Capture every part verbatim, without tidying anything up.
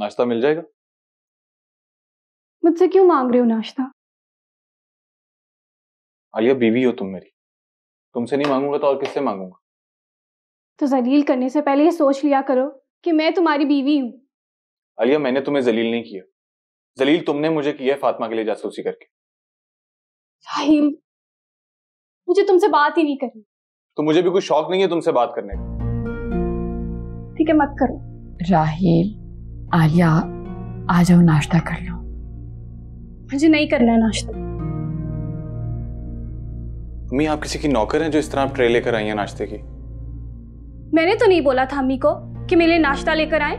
नाश्ता मिल जाएगा? मुझसे क्यों मांग रहे हो नाश्ता? आलिया बीवी हो तुम मेरी, तुमसे नहीं मांगूंगा तो और किससे मांगूंगा? तो जलील करने से पहले ये सोच लिया करो कि मैं तुम्हारी बीवी हूँ। आलिया मैंने तुम्हें जलील नहीं किया, जलील तुमने मुझे किया है फातिमा के लिए जासूसी करके। राहिल, मुझे तुमसे बात ही नहीं करनी। तो मुझे भी कोई शौक नहीं है तुमसे बात करने का। ठीक है मत करो। राहिल, आलिया आ जाओ नाश्ता कर लो। मुझे नहीं करना है नाश्ता। अम्मी आप किसी की नौकर हैं जो इस तरह आप ट्रे लेकर आई हैं नाश्ते की? मैंने तो नहीं बोला था अम्मी को कि मेरे लिए नाश्ता लेकर आए।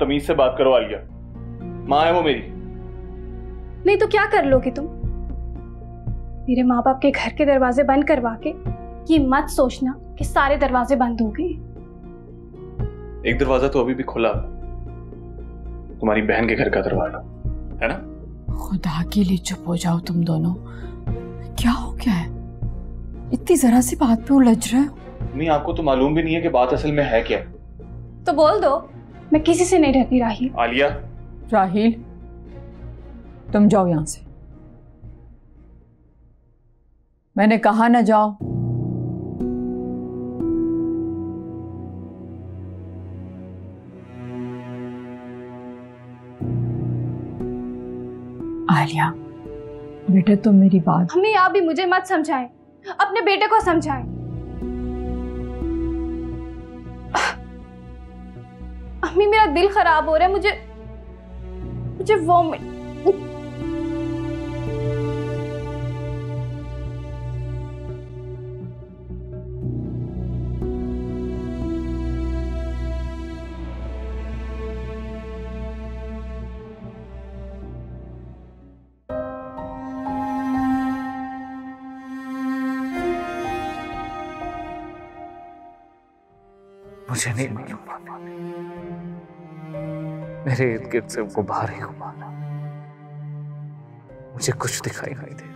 तमीज से बात करो आलिया, माँ है वो मेरी। नहीं तो क्या कर लोगे तुम? मेरे माँ बाप के घर के दरवाजे बंद करवा के ये मत सोचना कि सारे दरवाजे बंद हो गए। एक दरवाजा तो अभी भी खुला, तुम्हारी बहन के घर का दरवाजा है ना। खुदा के लिए चुप हो जाओ तुम दोनों, क्या हो गया है? इतनी जरा सी बात पे उलझ रहे हो। नहीं आपको तो मालूम भी नहीं है कि बात असल में है क्या? तो बोल दो, मैं किसी से नहीं डरती। राहिल, आलिया, राहिल तुम जाओ यहाँ से। मैंने कहा ना जाओ। आलिया बेटा तुम मेरी बात। मम्मी आप भी मुझे मत समझाएं, अपने बेटे को समझाएं। मम्मी मेरा दिल खराब हो रहा है, मुझे मुझे वो मुझे नहीं मालूम पापा ने मेरे इर्द गिर्द से उनको बाहर ही घुमाना। मुझे कुछ दिखाई नहीं देते।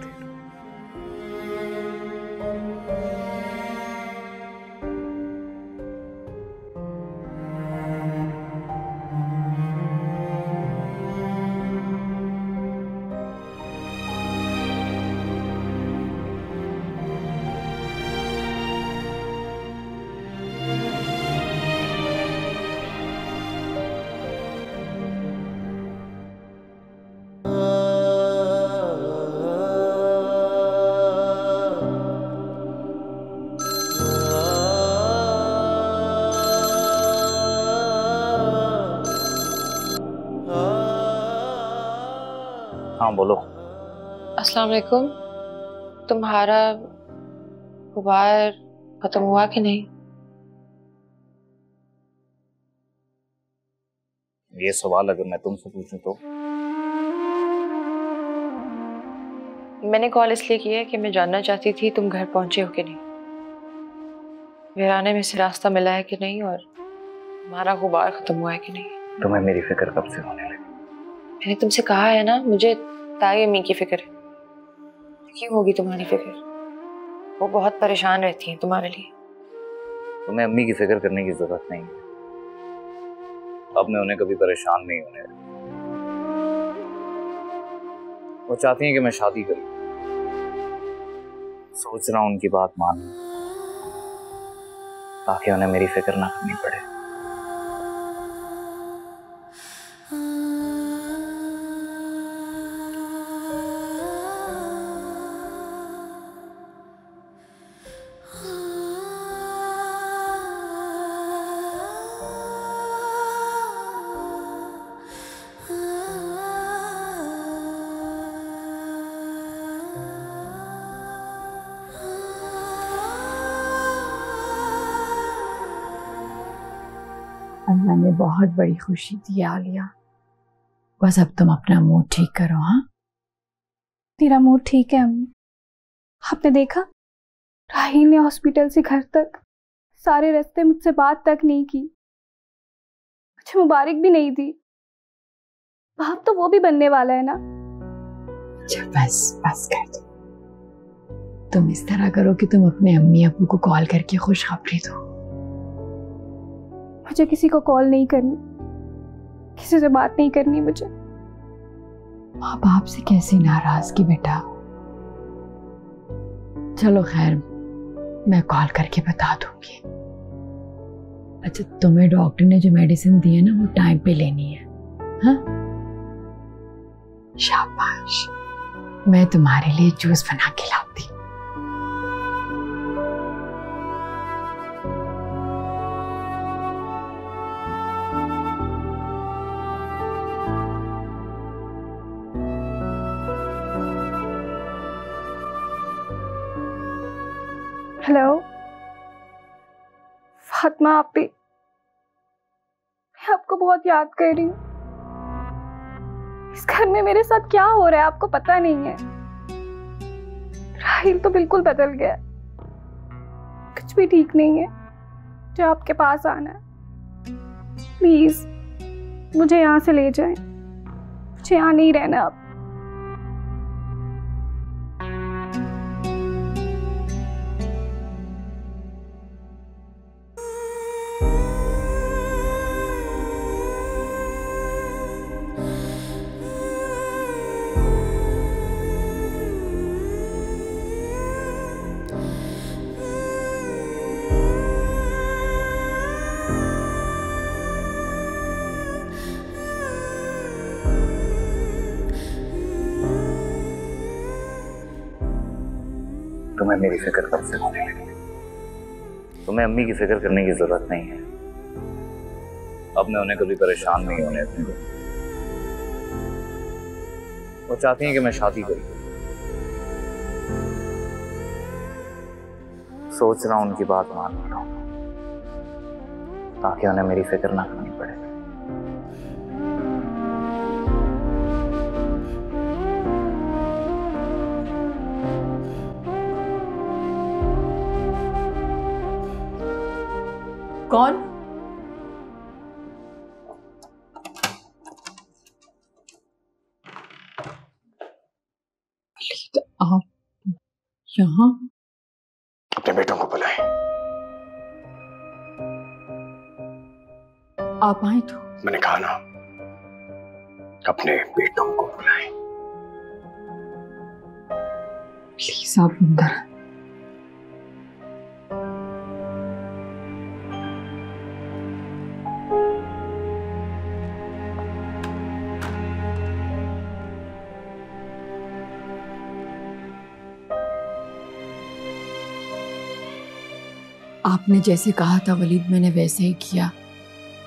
बोलो। अस्सलाम वालेकुम। तुम्हारा गुबार खत्म हुआ कि नहीं? ये सवाल अगर मैं तुमसे पूछूं तो? मैंने कॉल इसलिए की है कि मैं जानना चाहती थी तुम घर पहुंचे हो कि नहीं, वीराने में से रास्ता मिला है कि नहीं, और तुम्हारा गुबार खत्म हुआ है कि नहीं। तुम्हें मेरी फिक्र कब से होने लगी? मैंने तुमसे कहा है ना मुझे ताई अम्मी की फिक्र है। क्यों होगी तुम्हारी फिक्र? वो बहुत परेशान रहती हैं तुम्हारे लिए। तुम्हें अम्मी की फिक्र करने की जरूरत नहीं है। अब मैं उन्हें कभी परेशान नहीं होने दूंगा। वो चाहती हैं कि मैं शादी करूं। सोच रहा हूं उनकी बात मानूं ताकि उन्हें मेरी फिक्र ना करनी पड़े। अल्लाह ने बहुत बड़ी खुशी दी आलिया। बस अब तुम अपना मूड ठीक करो। हाँ तेरा मूड ठीक है अम्मी? आपने देखा राहिल ने हॉस्पिटल से घर तक सारे रास्ते मुझसे बात तक नहीं की, मुझे मुबारक भी नहीं दी। बाप तो वो भी बनने वाला है ना। अच्छा बस बस कर दो। तुम इस तरह करो कि तुम अपने अम्मी अबू को कॉल करके खुशखबरी दो। मुझे किसी को कॉल नहीं करनी, किसी से बात नहीं करनी मुझे। माँ बाप से कैसी नाराजगी बेटा। चलो खैर, मैं कॉल करके बता दूंगी। अच्छा, तुम्हें डॉक्टर ने जो मेडिसिन दी है ना, वो टाइम पे लेनी है। हाँ? शाबाश, मैं तुम्हारे लिए जूस बना के लाती। हेलो फातिमा आपी, मैं आपको बहुत याद कर रही हूँ। इस घर में मेरे साथ क्या हो रहा है आपको पता नहीं है। राहिल तो बिल्कुल बदल गया, कुछ भी ठीक नहीं है। जो आपके पास आना है, प्लीज मुझे यहाँ से ले जाएं। मुझे यहाँ नहीं रहना आप। तुम्हें मेरी फिक्र कब से होने लगी? तुम्हें अम्मी की फिक्र करने की जरूरत नहीं है। अब मैं उन्हें कभी परेशान नहीं होने दूंगा। वो चाहती हैं कि मैं शादी करूं। सोच रहा हूं उनकी बात मान लूं, ताकि उन्हें मेरी फिक्र ना करनी पड़े। कौन? आप यहाँ? अपने बेटों को बुलाएं। आप आए तो? मैंने कहा ना, अपने बेटों को बुलाएं। प्लीज आप अंदर। आपने जैसे कहा था वलीद, मैंने वैसे ही किया।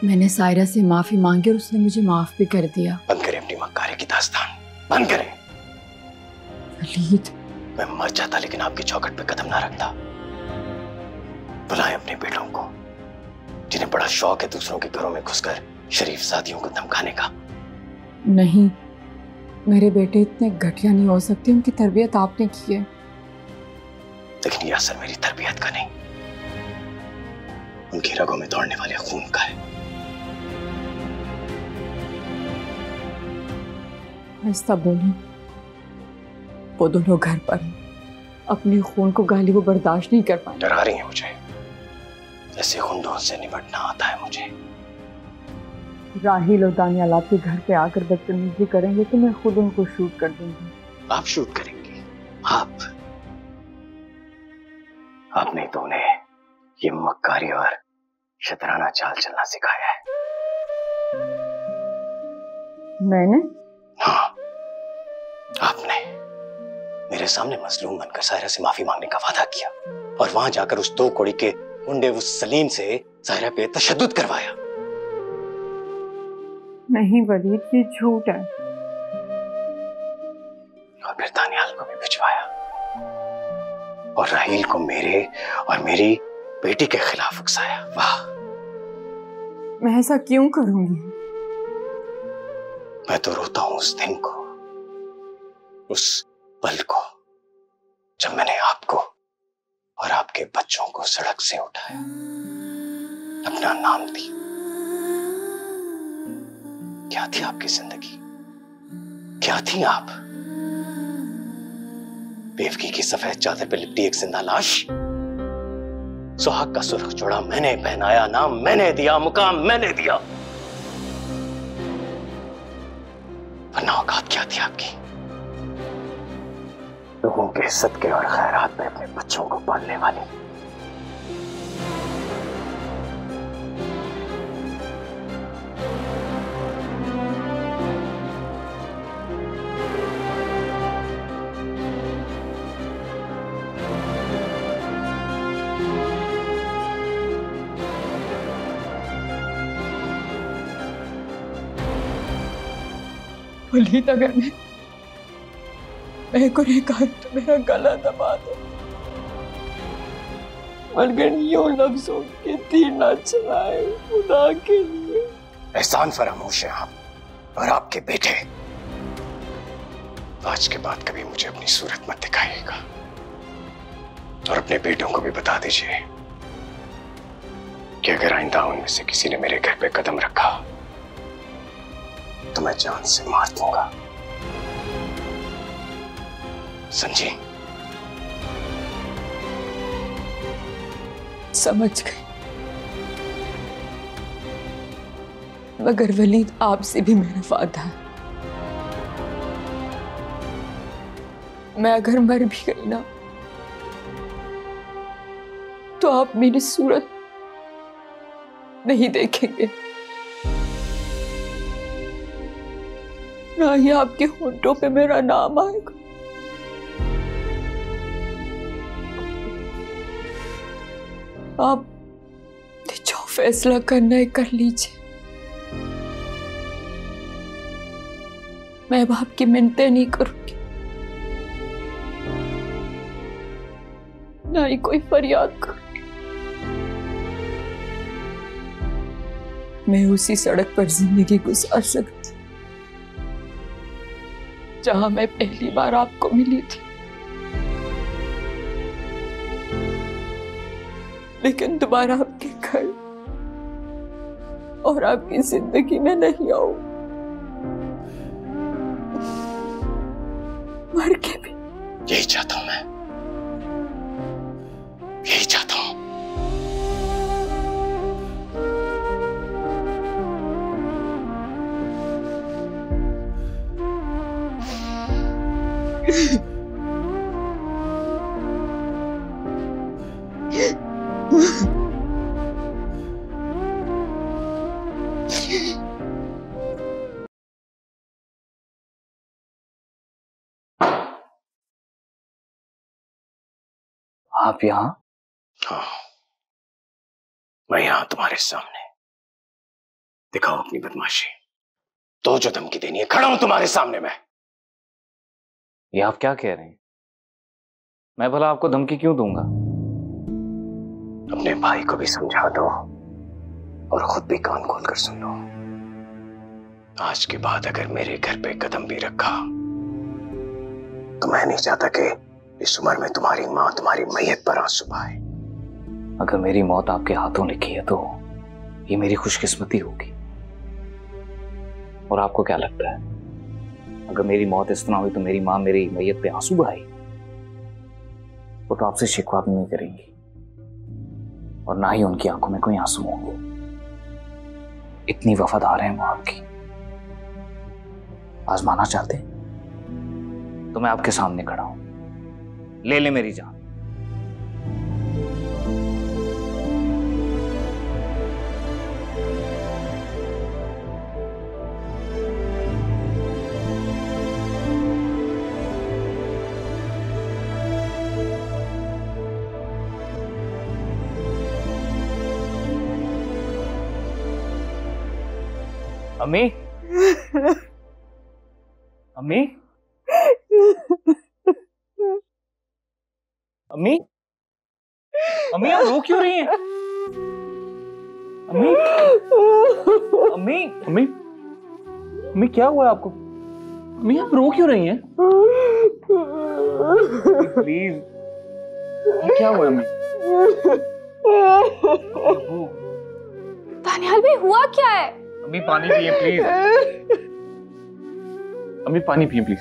मैंने सायरा से माफी मांगी और उसने मुझे माफ भी कर दिया। बंद करें अपनी मक्कारी की दास्तान, बंद करें। वलीद, मैं मर जाता लेकिन आपकी चौखट पे कदम ना रखता। बुलाएं अपने बेटों को, जिन्हें बड़ा शौक है दूसरों के घरों में घुसकर शरीफ साथियों को धमकाने का। नहीं, मेरे बेटे इतने घटिया नहीं हो सकते। उनकी तरबियत आपने की है, लेकिन यह असर मेरी तरबियत का नहीं, उनकी रगों में दौड़ने वाले खून का है। ऐसा बोलूं, वो दोनों घर पर हैं। अपने खून को गाली वो बर्दाश्त नहीं कर पाए। डरा रही है मुझे, ऐसे खूनों से निपटना आता है मुझे। राहिल और दानियाल आपके घर पे आकर बदतमीजी करेंगे तो मैं खुद उनको शूट कर दूंगी। आप शूट करेंगे? आप आप नहीं तो उन्हें ये मक्कारी और शतराना चाल चलना सिखाया है मैंने। हाँ, आपने मेरे सामने मजलूम बनकर सायरा से माफी मांगने का वादा किया और वहां जाकर उस दो कोड़ी के मुंडे उस सलीम से सायरा पे तशद्दुद करवाया। नहीं वलीद, ये झूठ है। और फिर दानियाल को भी भिजवाया और राहील को मेरे और मेरी बेटी के खिलाफ उकसाया। वाह, मैं ऐसा क्यों करूंगी? मैं तो रोता हूं उस दिन को, उस पल को, जब मैंने आपको और आपके बच्चों को सड़क से उठाया, अपना नाम दी। क्या थी आपकी जिंदगी, क्या थी आप? बेवकी की सफेद चादर पे लिपटी एक जिंदा लाश। सुहाग का सुर्ख जोड़ा मैंने पहनाया, नाम मैंने दिया, मुकाम मैंने दिया। वरना औकात क्या थी आपकी। लोगों के सदके और खैरात में अपने बच्चों को पालने वाली। वलीद, अगर मैं मैं गुनहगार तो मेरा गला दबा दो, मगर यो लफ्जों के तीर ना चलाए खुदा के लिए। एहसान फरामोश है आप और आपके बेटे। आज के बाद कभी मुझे अपनी सूरत मत दिखाइएगा और अपने बेटों को भी बता दीजिए कि अगर आइंदा उनमें से किसी ने मेरे घर पे कदम रखा तो मैं जान से मार दूंगा। समझी? समझ गई। मगर वलीद, आपसे भी मेरा वादा है, मैं अगर मर भी गई ना तो आप मेरी सूरत नहीं देखेंगे, ना ही आपके होंठों पे मेरा नाम आएगा। आप जो फैसला करना है कर लीजिए, मैं बाप की मिन्नतें नहीं करूंगी, ना ही कोई फरियाद करूंगी। मैं उसी सड़क पर जिंदगी गुजार सकती जहां मैं पहली बार आपको मिली थी, लेकिन दोबारा आपके घर और आपकी जिंदगी में नहीं आऊं। मर के भी यही चाहता हूं, मैं यही चाहता हूं। आप यहां? हाँ, मैं यहां तुम्हारे सामने। दिखाओ अपनी बदमाशी, तो जो धमकी देनी है खड़ा हूं तुम्हारे सामने मैं। ये आप क्या कह रहे हैं? मैं भला आपको धमकी क्यों दूंगा? अपने भाई को भी समझा दो और खुद भी कान खोल कर सुन लो। आज के बाद अगर मेरे घर पे कदम भी रखा तो मैं नहीं चाहता कि इस उम्र में तुम्हारी माँ तुम्हारी मैयत पर आंसू बहाए। अगर मेरी मौत आपके हाथों लिखी है तो ये मेरी खुशकिस्मती होगी। और आपको क्या लगता है अगर मेरी मौत इस तरह हुई तो मेरी माँ मेरी मैयत पे आंसू बहाएगी? वो तो आपसे शिकवा भी नहीं करेंगी और ना ही उनकी आंखों में कोई आंसू होंगे। इतनी वफादार हैं वो आपकी। आजमाना चाहते तो मैं आपके सामने खड़ा हूं, ले ले मेरी जान। अम्मी, अम्मी, अम्मी, अम्मी, आप रो क्यों रही हैं? अम्मी, अम्मी, अम्मी, अम्मी, क्या हुआ आपको? अम्मी, आप रो क्यों रही हैं? प्लीज, क्या हुआ अम्मी? दानियाल भाई, हुआ क्या है? अम्मी पानी पिए प्लीज। अम्मी पानी पिए प्लीज।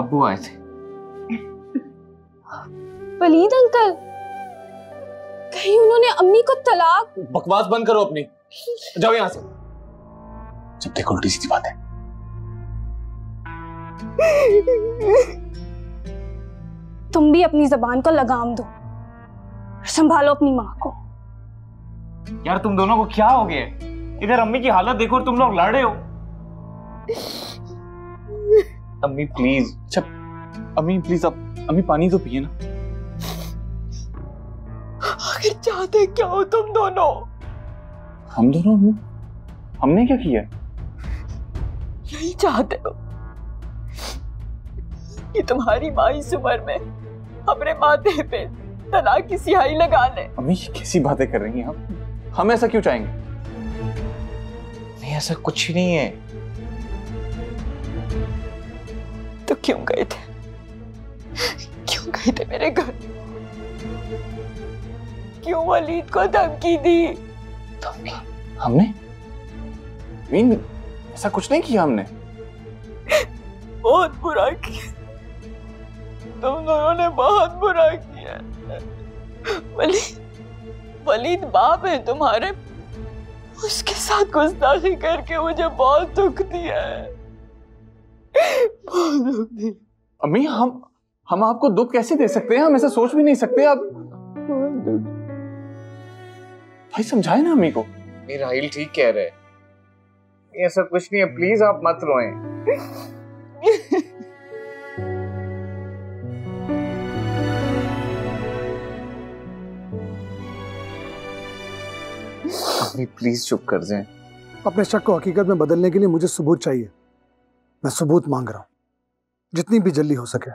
अब्बू आए थे। वलीद अंकल, कहीं उन्होंने अम्मी को तलाक? बकवास बंद करो अपनी, जाओ यहाँ से। जब देखो उल्टी सीधी बात है। तुम भी अपनी जबान को लगाम दो, संभालो अपनी माँ को। यार तुम दोनों को क्या हो गया? इधर अम्मी की हालत देखो और तुम लोग लड़ रहे हो। अम्मी प्लीज, अच्छा अम्मी प्लीज, अब अम्मी पानी तो पिए ना। आखिर चाहते क्या हो तुम दोनों? हम दोनों हम, हमने क्या किया? यही चाहते हो कि तुम्हारी माँ इस उम्र में अपने माथे पे तलाक की सिहाई लगा ले। अम्मी कैसी बातें कर रही हैं आप? हम, हम ऐसा क्यों चाहेंगे? नहीं ऐसा कुछ नहीं है। तो क्यों गए थे? क्यों गए थे मेरे घर? क्यों वलीद को धमकी दी? धमकी? हमने? मीन ऐसा कुछ नहीं किया हमने। बहुत बुरा किया तुम दोनों ने, बहुत बुरा किया। वलीद, वलीद बाप है तुम्हारे, उसके साथ गुस्ताखी करके मुझे बहुत दुख दिया है, बहुत दुख दिया। अम्मी हम हम आपको दुख कैसे दे सकते हैं? हम ऐसा सोच भी नहीं सकते आप। भाई समझाए ना अम्मी को। नहीं राहिल ठीक कह रहे हैं, ऐसा कुछ नहीं है, प्लीज आप मत रोएं। प्लीज चुप कर जाएं। अपने शक को हकीकत में बदलने के लिए मुझे सबूत चाहिए। मैं सबूत मांग रहा हूं जितनी भी जल्दी हो सके।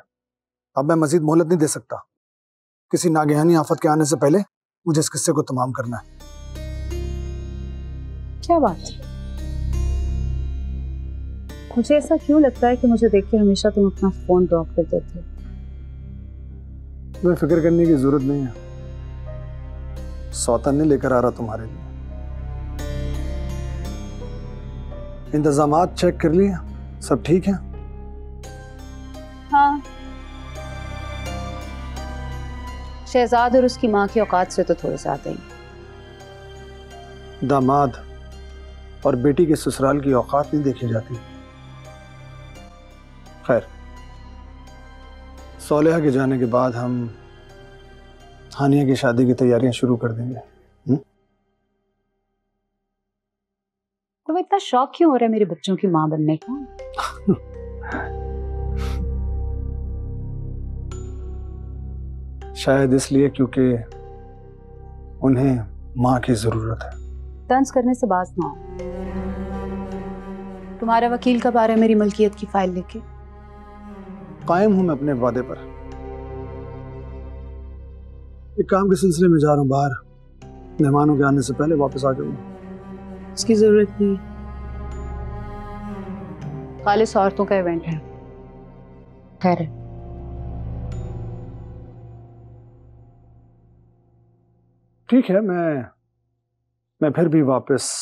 अब मैं मजीद मोहलत नहीं दे सकता। किसी नागहानी आफत के आने से पहले मुझे इस किस्से को तमाम करना है। क्या बात है? मुझे ऐसा क्यों लगता है कि मुझे देख के हमेशा तुम अपना फोन ड्रॉप कर देते हो? तुम्हें फिक्र करने की जरूरत नहीं है। सौतन ने लेकर आ रहा तुम्हारे लिए। इंतजामात चेक कर लिए, सब ठीक है? हाँ। शहजाद और उसकी माँ की औकात से तो थोड़े ज्यादा ही। दामाद और बेटी के ससुराल की औकात नहीं देखी जाती। खैर सोलेहा के जाने के बाद हम हानिया की शादी की तैयारियां शुरू कर देंगे। हुँ? इतना शौक क्यों हो रहा है मेरे बच्चों की मां बनने का? शायद इसलिए क्योंकि उन्हें मां की जरूरत है। तंज करने से बात ना। तुम्हारा वकील कब आ रहा है मेरी मलकियत की फाइल लेके? कायम हूं मैं अपने वादे पर। एक काम के सिलसिले में जा रहा हूं बाहर, मेहमानों के आने से पहले वापस आ जाऊंगा। इसकी जरूरत नहीं, खालिस औरतों का इवेंट है। खैर ठीक है, मैं मैं फिर भी वापस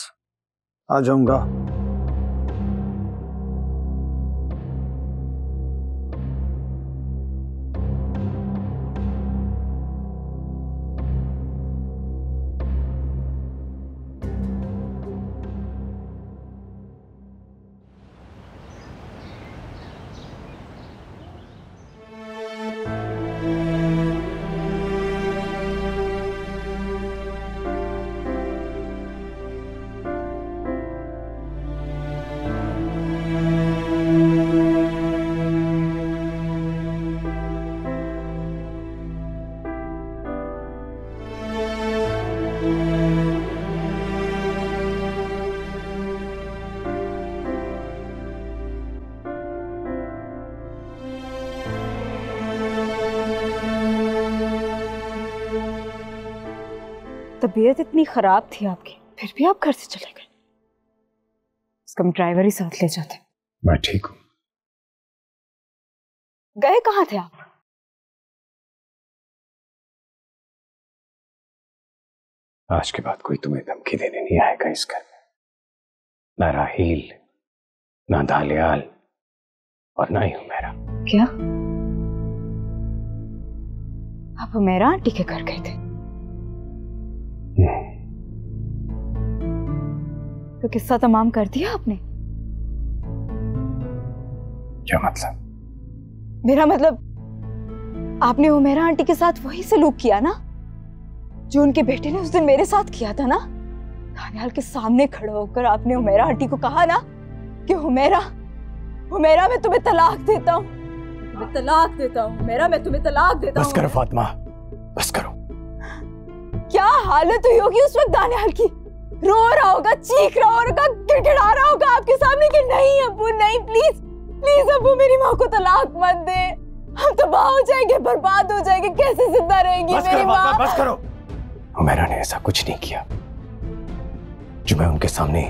आ जाऊंगा। तबीयत इतनी खराब थी आपकी, फिर भी आप घर से चले गए। इसका ड्राइवर ही साथ ले जाते। मैं ठीक हूँ। गए कहाँ थे आप? आज के बाद कोई तुम्हें धमकी देने नहीं आएगा इस घर में, ना राहील, ना दानियाल और ना ही हुमेरा। क्या आप हुमेरा आंटी के घर गए थे? तो किस्सा तमाम कर दिया आपने? क्या मतलब? मेरा मतलब आपने हुमेरा आंटी के साथ वही सलूक किया ना जो उनके बेटे ने उस दिन मेरे साथ किया था ना। दानियाल के सामने खड़ा होकर आपने हुमेरा आंटी को कहा ना कि हुमेरा हुमेरा मैं तुम्हें तलाक देता हूँ, मैं तलाक देता हूँ हुमेरा, मैं तुम्हें तलाक देता हूँ। बस करो फातिमा, बस करो। क्या हालत हुई होगी उस वक्त दानियाल की, रो रहा होगा, चीख रहा होगा, गिड़गिड़ा रहा होगा आपके सामने कि नहीं अबू नहीं, प्लीज प्लीज अबू मेरी माँ को तलाक मत दे, हम तबाह हो जाएंगे, बर्बाद हो जाएंगे, कैसे जिंदा रहेगी मेरी माँ। बस करो, हुमेरा ने ऐसा कुछ नहीं किया जो मैं उनके सामने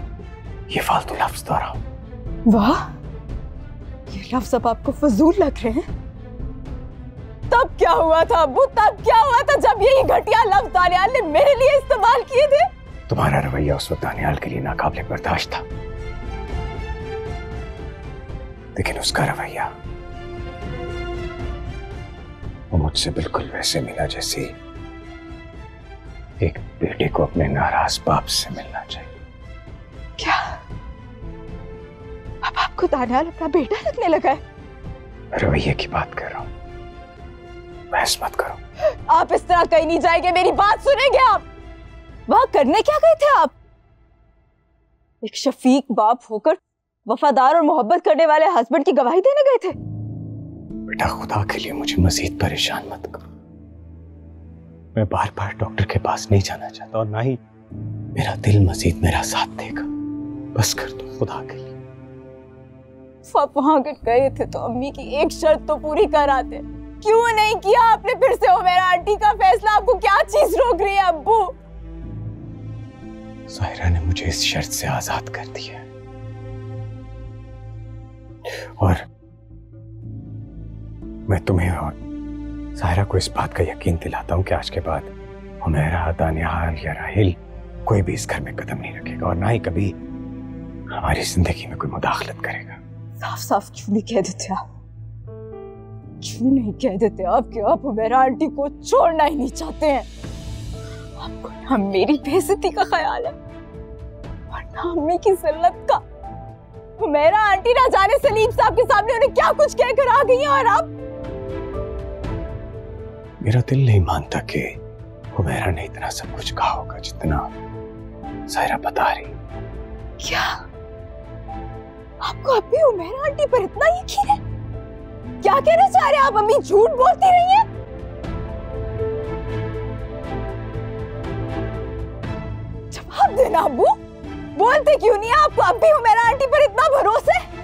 ये फालतू लफ्ज दोहरा हूं। वाह, ये लफ्ज अब आपको फजूल लग रहे हैं। तब क्या हुआ था अबू, तब क्या हुआ था जब यही घटिया लफ्ज दानियाल ने मेरे लिए इस्तेमाल किए थे? तुम्हारा रवैया उस वक्त दानियाल के लिए नाकाबिले बर्दाश्त था, लेकिन उसका रवैया वो मुझसे बिल्कुल वैसे मिला जैसे एक बेटे को अपने नाराज बाप से मिलना चाहिए। क्या अब आपको दानियाल अपना बेटा लगने लगा है? रवैये की बात कर रहा हूं, बहस मत करो। आप इस तरह कहीं नहीं जाएंगे, मेरी बात सुनेंगे आप। वहां करने क्या गए थे आप? एक शफीक बाप होकर वफादार और मोहब्बत करने वाले हस्बैंड की गवाही देने गए थे? बेटा खुदा के लिए मुझे मजीद परेशान मत करो, मैं बार बार डॉक्टर के पास नहीं जाना चाहता और ना ही मेरा दिल मजीद मेरा साथ देगा। बस कर दो खुदा के लिए। वहां गए थे तो अम्मी की एक शर्त तो पूरी कराते, क्यों नहीं किया आपने फिर से हुमेरा आंटी का फैसला? आपको क्या चीज रोक रही है अब्बू? साहिरा ने मुझे इस शर्त से आजाद कर दिया और मैं तुम्हें और साहिरा को इस बात का यकीन दिलाता हूं कि आज के बाद हुमेरा, दानियाल या राहिल कोई भी इस घर में कदम नहीं रखेगा और ना ही कभी हमारी जिंदगी में कोई मुदाखलत करेगा। साफ साफ क्यों नहीं कह देते आप, क्यों नहीं कह देते आप कि आप हुमेरा आंटी को छोड़ना ही नहीं चाहते हैं? आपको ना मेरी बेइज्जती का ख्याल है और ना अम्मी की ज़िल्लत का। हुमेरा आंटी ना जाने सलीम साहब के सामने उन्हें क्या कुछ कहकर आ गई है और आप। मेरा दिल नहीं मानता कि हुमेरा ने इतना सब कुछ कहा होगा जितना सायरा बता रही। क्या आपको अभी हुमेरा आंटी पर इतना यकीन है? क्या कहना चाह रहे हैं आप अम्मी, झूठ बोलती रही हैं? जवाब देना अब्बू, बोलते क्यों नहीं है? आपको अब भी हुमेरा आंटी पर इतना भरोसा है?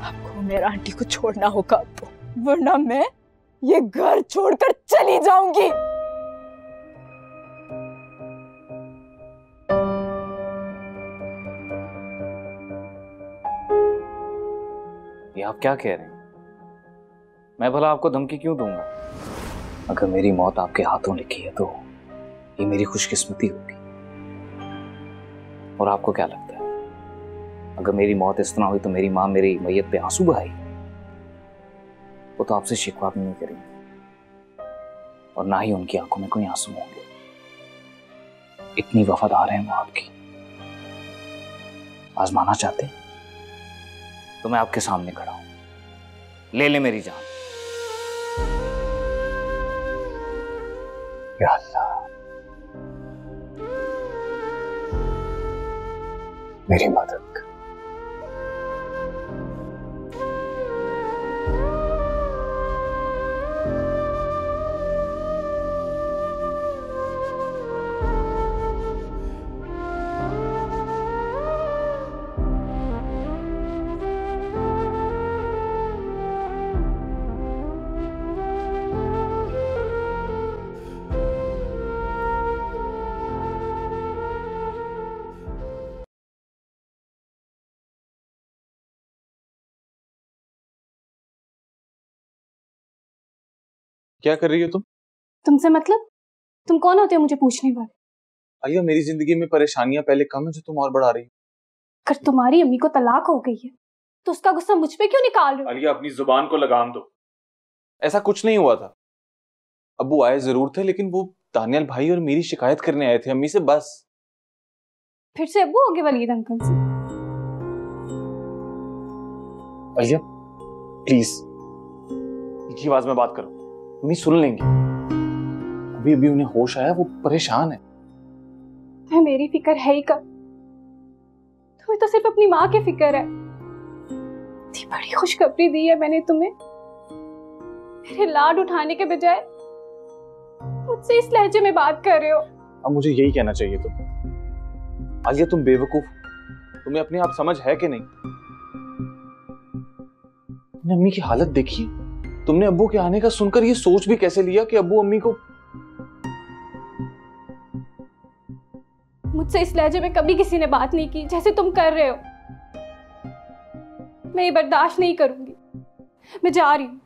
आपको हुमेरा आंटी को छोड़ना होगा अब्बू, वरना मैं ये घर छोड़कर चली जाऊंगी। आप क्या कह रहे हैं? मैं भला आपको धमकी क्यों दूंगा? अगर मेरी मौत आपके हाथों लिखी है तो ये मेरी खुशकिस्मती होगी। और आपको क्या लगता है अगर मेरी मौत इस तरह हुई तो मेरी माँ मेरी मैयत पे आंसू बहाई? वो तो आपसे शिकवा भी नहीं करेंगे और ना ही उनकी आंखों में कोई आंसू होंगे। इतनी वफादार है वो आपकी। आजमाना चाहते हैं तो मैं आपके सामने खड़ा हूं, ले ले मेरी जान। या अल्लाह, मेरी मदद कर। क्या कर रही हो तुम? तुमसे मतलब? तुम कौन होते हो मुझे पूछने वाले? आलिया, मेरी जिंदगी में परेशानियां पहले कम है जो तुम और बढ़ा रही हो। अगर तुम्हारी अम्मी को तलाक हो गई है तो उसका गुस्सा मुझ पे क्यों निकाल रहे हो? आलिया, अपनी जुबान को लगाम दो। ऐसा कुछ नहीं हुआ था। अब्बू आए जरूर थे लेकिन वो दानियाल भाई और मेरी शिकायत करने आए थे अम्मी से, बस। फिर से अब्बू हो गए वलीद अंकल से। अलिया प्लीज इनकी आवाज में बात करो, मम्मी सुन लेंगी। अभी अभी उन्हें होश आया, वो परेशान है। मेरी फिक्र है ही कब, तुम्हें तो सिर्फ अपनी माँ की फिक्र है। इतनी बड़ी खुशखबरी दी है मैंने तुम्हें, मेरे लाड उठाने के बजाय मुझसे इस लहजे में बात कर रहे हो। अब मुझे यही कहना चाहिए तुम। आलिया तुम बेवकूफ, तुम्हें अपने आप समझ है कि नहीं? तुमने अम्मी की हालत देखी, तुमने अब्बू के आने का सुनकर ये सोच भी कैसे लिया कि अब्बू अम्मी को। मुझसे इस लहजे में कभी किसी ने बात नहीं की जैसे तुम कर रहे हो। मैं ये बर्दाश्त नहीं करूंगी, मैं जा रही हूँ।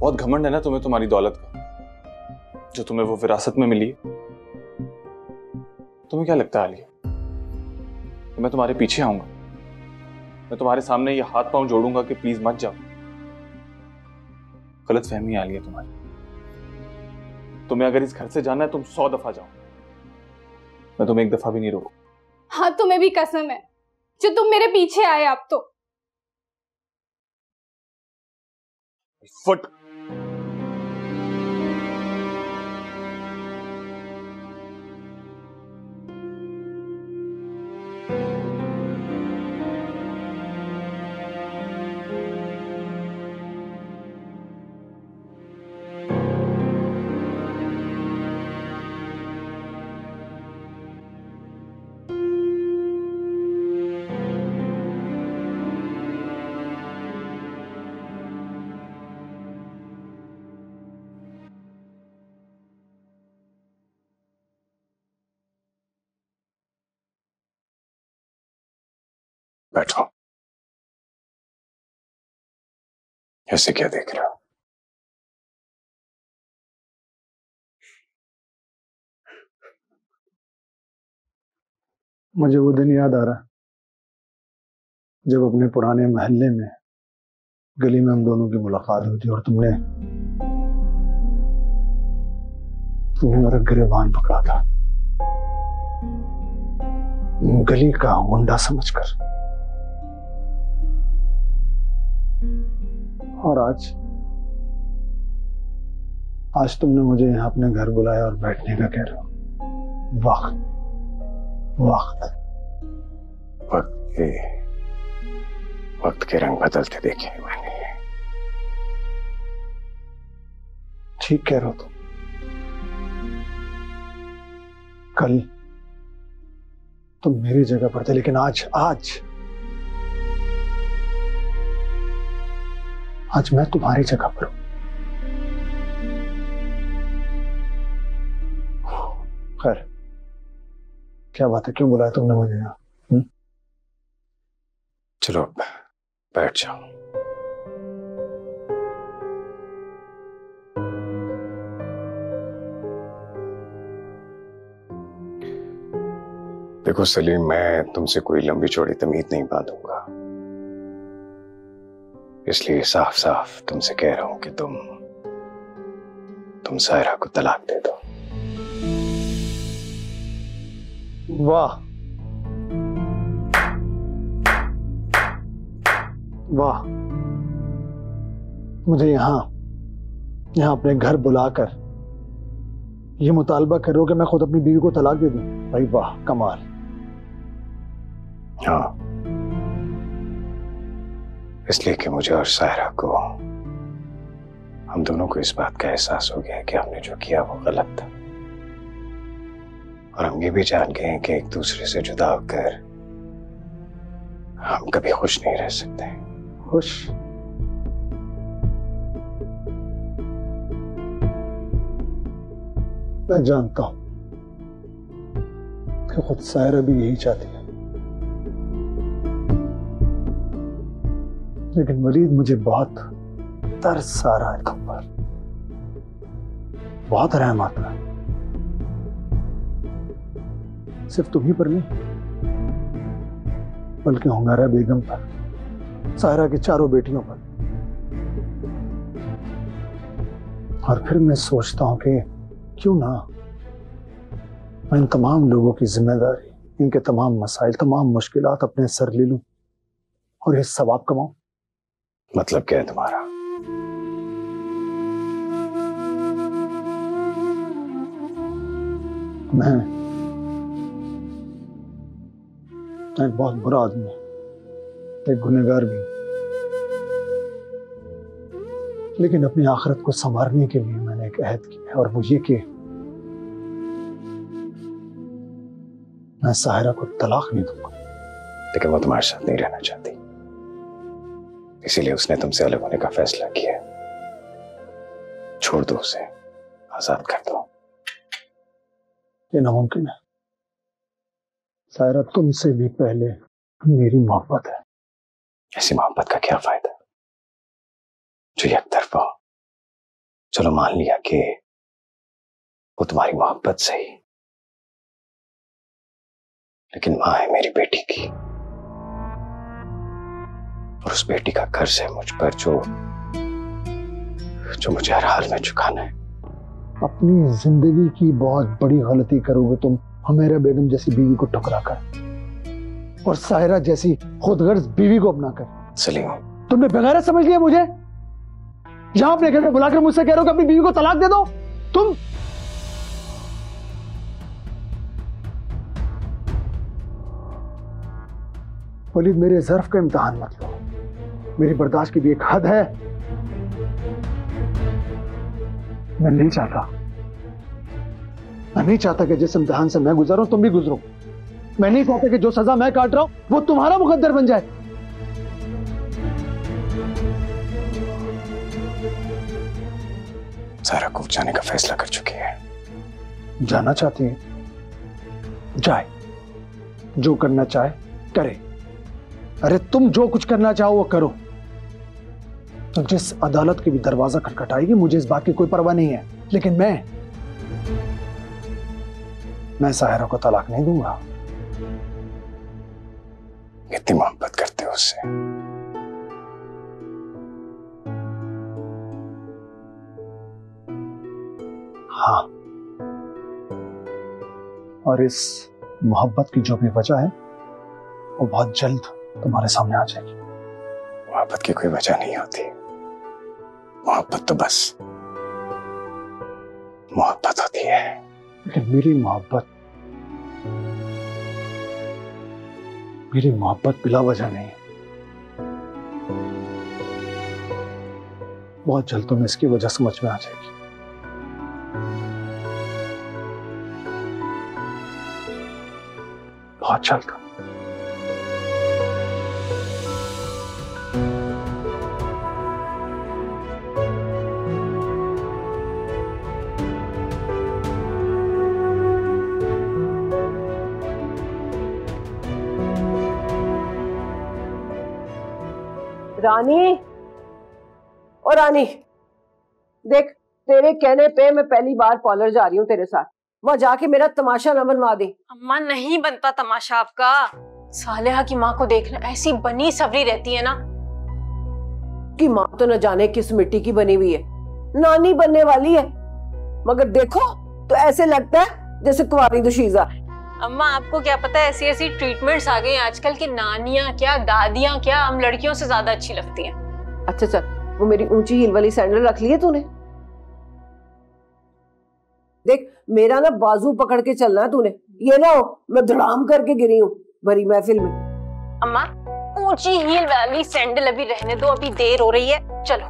बहुत घमंड है ना तुम्हें तुम्हारी दौलत का, जो तुम्हें वो विरासत में मिली है। तुम्हें क्या लगता है आलिया तो मैं तुम्हारे पीछे आऊंगा? मैं तुम्हारे सामने ये हाथ पांव जोड़ूंगा कि प्लीज मत जाओ? गलत फहमी है आलिया तुम्हारी। तुम्हें अगर इस घर से जाना है तुम सौ दफा जाओ, मैं तुम्हें एक दफा भी नहीं रोकूं। हाँ तुम्हें भी कसम है जो तुम मेरे पीछे आए। आप तो फट बैठो, ऐसे क्या देख रहे हो? मुझे वो दिन याद आ रहा जब अपने पुराने महल्ले में गली में हम दोनों की मुलाकात हुई थी और तुमने तुमने मेरा गिरेबान पकड़ा था गली का गुंडा समझकर। और आज आज तुमने मुझे यहाँ अपने घर बुलाया और बैठने का कह रहे हो। वक्त वक्त वक्त के वक्त के रंग बदलते देखे हैं मैंने। ठीक कह रहे हो तुम। कल तुम मेरी जगह पर थे लेकिन आज आज आज मैं तुम्हारी जगह पर हूं। खैर क्या बात है, क्यों बुलाया तुमने मुझे यहाँ? चलो बैठ जाओ। देखो सलीम, मैं तुमसे कोई लंबी चौड़ी तमीज नहीं बांधूंगा, इसलिए साफ साफ तुमसे कह रहा हूं कि तुम तुम सायरा को तलाक दे दो। वाह वाह, मुझे यहां यहां अपने घर बुलाकर यह मुतालबा कर रहे हो कि मैं खुद अपनी बीवी को तलाक दे दूं? भाई वाह कमाल। हाँ, इसलिए कि मुझे और सायरा को, हम दोनों को इस बात का एहसास हो गया है कि हमने जो किया वो गलत था, और हम ये भी जान गए हैं कि एक दूसरे से जुदा होकर हम कभी खुश नहीं रह सकते। खुश? मैं जानता हूं कि खुद सायरा भी यही चाहती है, लेकिन वलीद मुझे बहुत तरस आ रहा है तुम पर, बहुत रहम आता है। सिर्फ तुम ही पर नहीं बल्कि हुमेरा बेगम पर, सायरा की चारों बेटियों पर। और फिर मैं सोचता हूं कि क्यों ना मैं इन तमाम लोगों की जिम्मेदारी, इनके तमाम मसाइल, तमाम मुश्किलात अपने सर ले लूं और ये सवाब कमाऊं। मतलब क्या है तुम्हारा? मैं मैं एक बहुत बुरा आदमी हूं, एक गुनहगार भी हूं, लेकिन अपनी आखिरत को संवारने के लिए मैंने एक अहद किया और वो ये कि मैं साहिरा को तलाक नहीं दूंगा। लेकिन वो तुम्हारे साथ नहीं रहना चाहती, इसीलिए उसने तुमसे अलग होने का फैसला किया। छोड़ दो उसे, आजाद कर दो। ये नामुमकिन है सायरा, तुमसे भी पहले मेरी मोहब्बत है। ऐसी मोहब्बत का क्या फायदा जो एकतरफा हो। चलो मान लिया कि वो तुम्हारी मोहब्बत सही, लेकिन मां है मेरी बेटी की, और उस बेटी का कर्ज है मुझ पर जो जो मुझे हर हाल में चुकाना है। अपनी जिंदगी की बहुत बड़ी गलती करोगे तुम, हुमैरा बेगम जैसी बीवी को ठुकरा कर और साहिरा जैसी खुदगर्ज बीवी को अपना कर। सलीम, तुमने बेगैरत समझ लिया मुझे? यहां अपने घर में बुलाकर मुझसे कह रहे हो कि अपनी बीवी को तलाक दे दो। तुम वलीद, मेरे ज़र्फ का इम्तिहान मत लो। मेरी बर्दाश्त की भी एक हद है। मैं नहीं चाहता मैं नहीं चाहता कि जिस इम्तिहान से मैं गुजर रहा हूं तुम भी गुजरो। मैं नहीं चाहता कि जो सजा मैं काट रहा हूं वो तुम्हारा मुकद्दर बन जाए। सारा को जाने का फैसला कर चुकी है। जाना चाहती है, जाए, जो करना चाहे करे। अरे तुम जो कुछ करना चाहो वो करो। तो जिस अदालत के भी दरवाजा खटखटाएगी मुझे इस बात की कोई परवाह नहीं है, लेकिन मैं मैं साहिरा को तलाक नहीं दूंगा। कितनी मोहब्बत करते हो उससे। हाँ, और इस मोहब्बत की जो भी वजह है वो बहुत जल्द तुम्हारे सामने आ जाएगी। मोहब्बत की कोई वजह नहीं होती, मोहब्बत तो बस मोहब्बत होती है। लेकिन मेरी मोहब्बत मेरी मोहब्बत बिला वजह नहीं है। बहुत जल्द तुम्हें इसकी वजह समझ में आ जाएगी। बहुत जल्द। रानी, ओ रानी, देख तेरे कहने पे मैं पहली बार पार्लर जा रही हूँ तेरे साथ। वहां जाके मेरा तमाशा न बनवा दे। अम्मा, नहीं बनता तमाशा आपका। सालेहा की माँ को देखना, ऐसी बनी सवरी रहती है ना कि माँ तो न जाने किस मिट्टी की बनी हुई है। नानी बनने वाली है मगर देखो तो ऐसे लगता है जैसे कुंवारी दुशीजा। अम्मा, आपको क्या पता है ऐसी ऐसी ट्रीटमेंट्स आ गई हैं आजकल की। नानियां क्या, दादियां क्या, हम लड़कियों से ज्यादा अच्छी लगती हैं। अच्छा चल, वो मेरी ऊंची हील वाली सैंडल रख ली है तूने? देख मेरा ना बाजू पकड़ के चलना है तूने, ये ना हो मैं धड़ाम करके गिरी हूँ भरी महफिल में। अम्मा, ऊंची हील वाली सैंडल अभी रहने दो, अभी देर हो रही है। चलो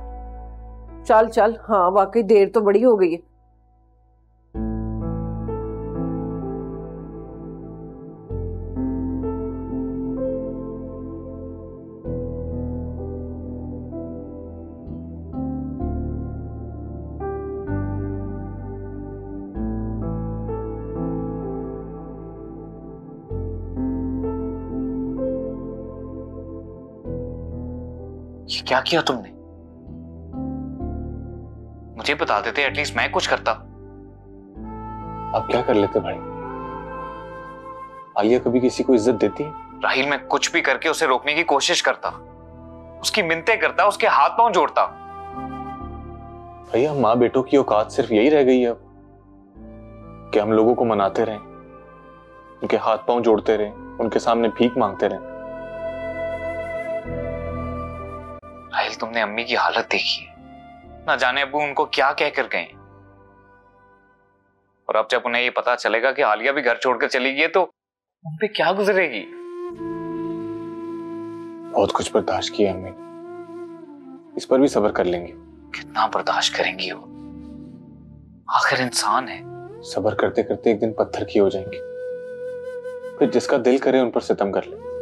चल चल। हाँ वाकई देर तो बड़ी हो गई है। ये क्या किया तुमने? मुझे बता देते एटलीस्ट, मैं कुछ करता। अब क्या कर लेते भाई? आलिया कभी किसी को इज्जत देती है? राहिल, मैं कुछ भी करके उसे रोकने की कोशिश करता, उसकी मिन्नतें करता, उसके हाथ पांव जोड़ता। भैया, माँ बेटों की औकात सिर्फ यही रह गई है अब कि हम लोगों को मनाते रहें, उनके हाथ पांव जोड़ते रहें, उनके सामने भीख मांगते रहें। राहिल, तुमने अम्मी की हालत देखी है ना, जाने अबू उनको क्या कहकर गए। और अब जब उन्हें ये पता चलेगा कि आलिया भी घर छोड़कर चली गई है तो उन पे क्या गुजरेगी। बहुत कुछ बर्दाश्त किया अम्मी, इस पर भी सब्र कर लेंगे। कितना बर्दाश्त करेंगी वो, आखिर इंसान है। सब्र करते करते एक दिन पत्थर की हो जाएंगे, फिर जिसका दिल करे उन पर सितम कर ले।